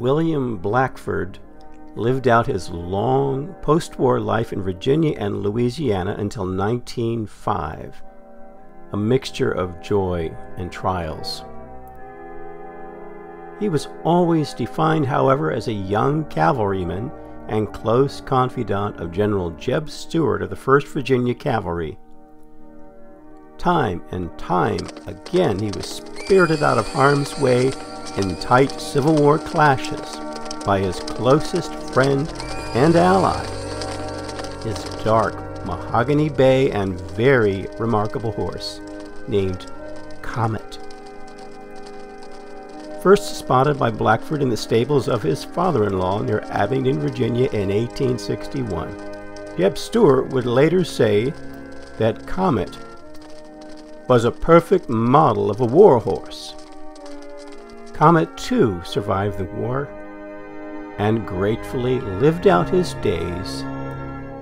William Blackford lived out his long post-war life in Virginia and Louisiana until 1905, a mixture of joy and trials. He was always defined, however, as a young cavalryman and close confidant of General Jeb Stuart of the 1st Virginia Cavalry. Time and time again he was spirited out of harm's way in tight Civil War clashes by his closest friend and ally, his dark mahogany bay and very remarkable horse named Comet. First spotted by Blackford in the stables of his father-in-law near Abingdon, Virginia in 1861. Jeb Stuart would later say that Comet was a perfect model of a war horse. Comet, too, survived the war and gratefully lived out his days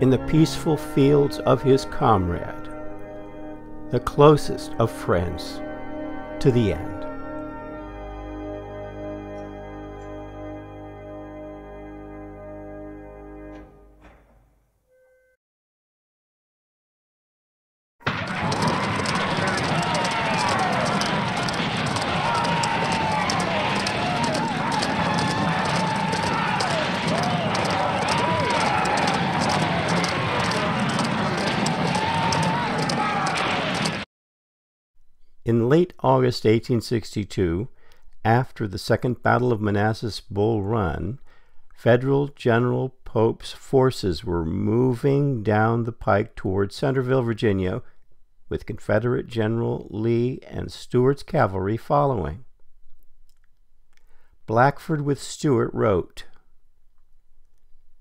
in the peaceful fields of his comrade, the closest of friends, to the end. In late August 1862, after the Second Battle of Manassas Bull Run, Federal General Pope's forces were moving down the pike toward Centerville, Virginia, with Confederate General Lee and Stuart's cavalry following. Blackford with Stuart wrote,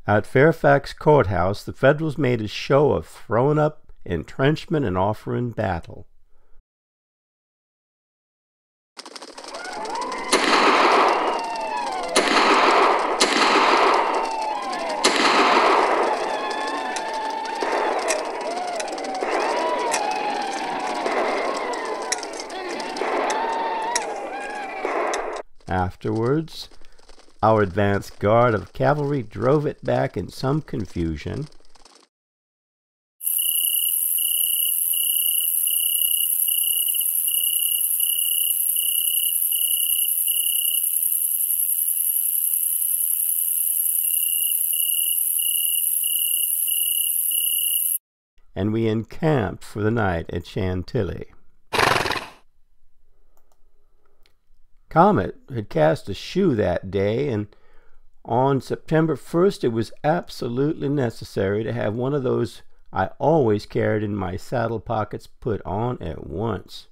"At Fairfax Courthouse, the Federals made a show of throwing up entrenchment and offering battle. Afterwards, our advance guard of cavalry drove it back in some confusion, and we encamped for the night at Chantilly." Comet had cast a shoe that day, and on September 1st it was absolutely necessary to have one of those I always carried in my saddle pockets put on at once.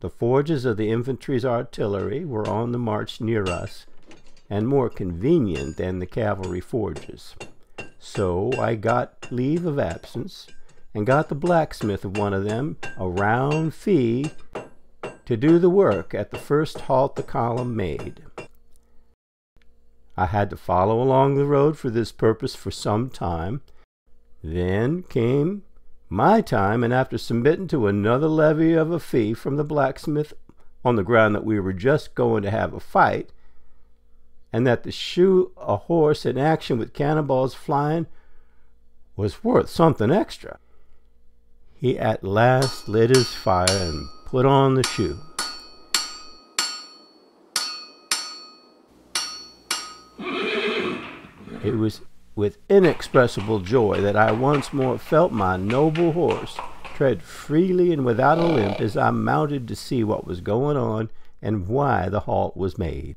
The forges of the infantry's artillery were on the march near us, and more convenient than the cavalry forges. So I got leave of absence, and got the blacksmith of one of them a round fee to do the work at the first halt the column made. I had to follow along the road for this purpose for some time. Then came my time, and after submitting to another levy of a fee from the blacksmith on the ground that we were just going to have a fight, and that to shoe a horse in action with cannonballs flying was worth something extra, he at last lit his fire and put on the shoe. It was with inexpressible joy that I once more felt my noble horse tread freely and without a limp as I mounted to see what was going on and why the halt was made.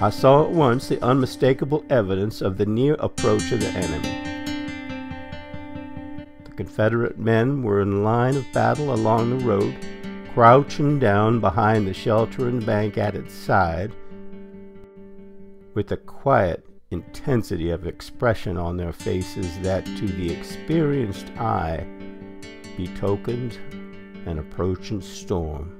I saw at once the unmistakable evidence of the near approach of the enemy. The Confederate men were in line of battle along the road, crouching down behind the sheltering bank at its side, with the quiet intensity of expression on their faces that, to the experienced eye, betokened an approaching storm.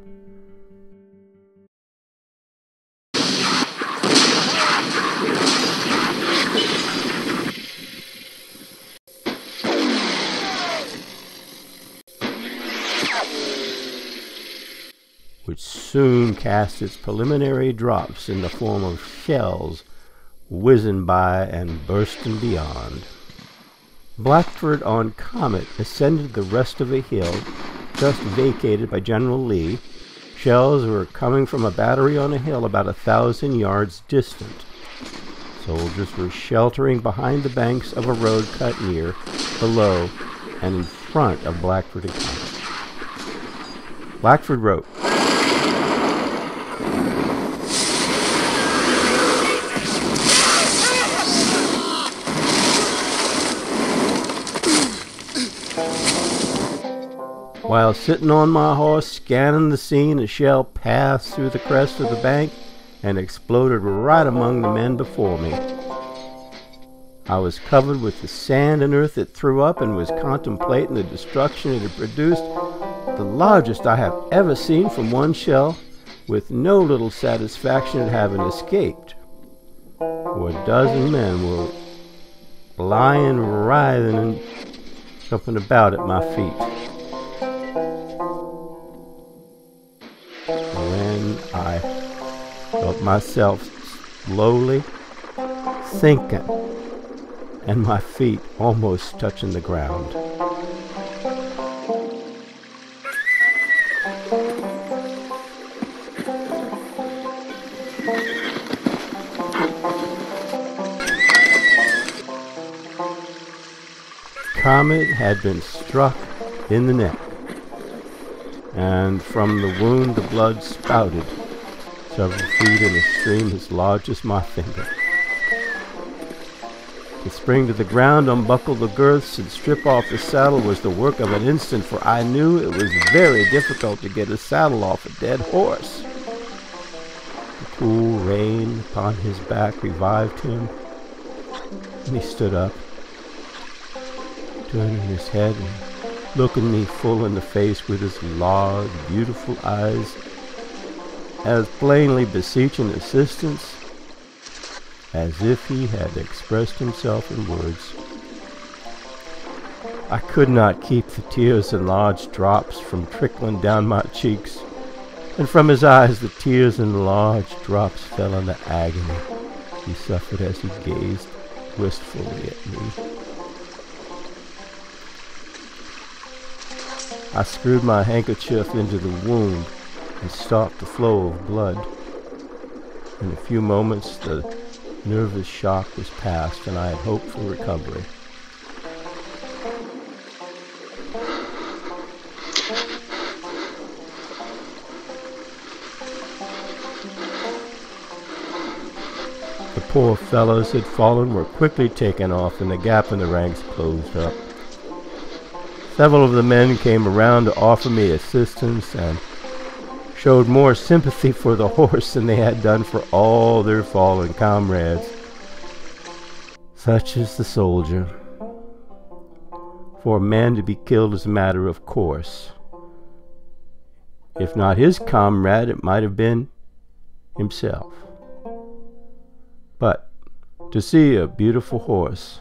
which soon cast its preliminary drops in the form of shells whizzing by and bursting beyond. Blackford on Comet ascended the rest of a hill just vacated by General Lee. Shells were coming from a battery on a hill about 1,000 yards distant. Soldiers were sheltering behind the banks of a road cut near, below, and in front of Blackford and Comet. Blackford wrote, "While sitting on my horse scanning the scene, a shell passed through the crest of the bank and exploded right among the men before me. I was covered with the sand and earth it threw up and was contemplating the destruction it had produced, the largest I have ever seen from one shell, with no little satisfaction at having escaped. For a dozen men were lying, writhing, and jumping about at my feet. I felt myself slowly sinking and my feet almost touching the ground." Comet had been struck in the neck, and from the wound the blood spouted several feet in a stream as large as my finger. To spring to the ground, unbuckle the girths, and strip off the saddle was the work of an instant, for I knew it was very difficult to get a saddle off a dead horse. The cool rain upon his back revived him, and he stood up, turning his head and looking me full in the face with his large, beautiful eyes, as plainly beseeching assistance as if he had expressed himself in words. I could not keep the tears in large drops from trickling down my cheeks, and from his eyes the tears in large drops fell in the agony he suffered as he gazed wistfully at me. I screwed my handkerchief into the wound and stopped the flow of blood. In a few moments the nervous shock was past and I had hoped for recovery. The poor fellows who had fallen were quickly taken off and the gap in the ranks closed up. Several of the men came around to offer me assistance and showed more sympathy for the horse than they had done for all their fallen comrades. Such is the soldier. For a man to be killed is a matter of course. If not his comrade, it might have been himself. But to see a beautiful horse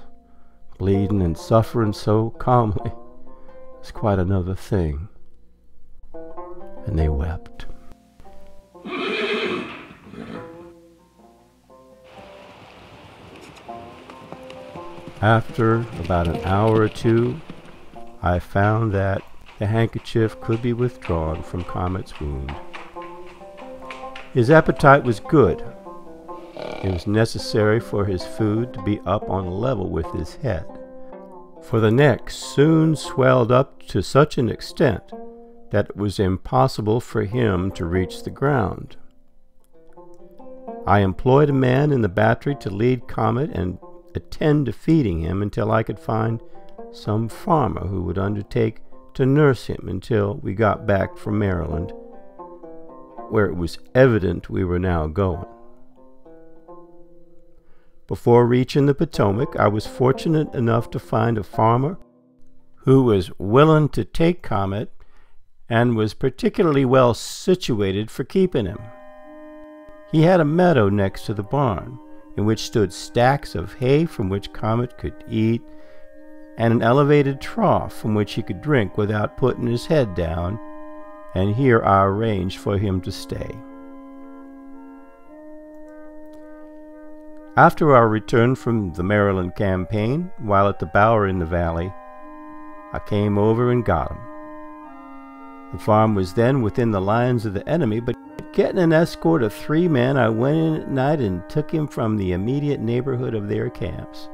bleeding and suffering so calmly is quite another thing. And they wept. After about an hour or two, I found that the handkerchief could be withdrawn from Comet's wound. His appetite was good. It was necessary for his food to be up on a level with his head, for the neck soon swelled up to such an extent that it was impossible for him to reach the ground. I employed a man in the battery to lead Comet and attend to feeding him until I could find some farmer who would undertake to nurse him until we got back from Maryland, where it was evident we were now going. Before reaching the Potomac, I was fortunate enough to find a farmer who was willing to take Comet and was particularly well situated for keeping him. He had a meadow next to the barn, in which stood stacks of hay from which Comet could eat, and an elevated trough from which he could drink without putting his head down, and here I arranged for him to stay. After our return from the Maryland campaign, while at the Bower in the valley, I came over and got him. The farm was then within the lines of the enemy, but getting an escort of 3 men, I went in at night and took him from the immediate neighborhood of their camps.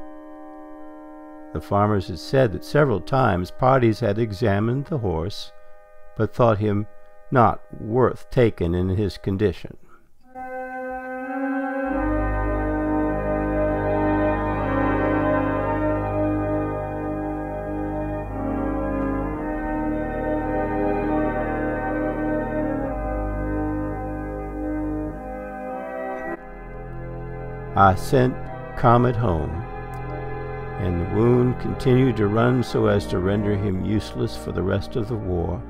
The farmers had said that several times parties had examined the horse, but thought him not worth taking in his condition. I sent Comet home, and the wound continued to run so as to render him useless for the rest of the war.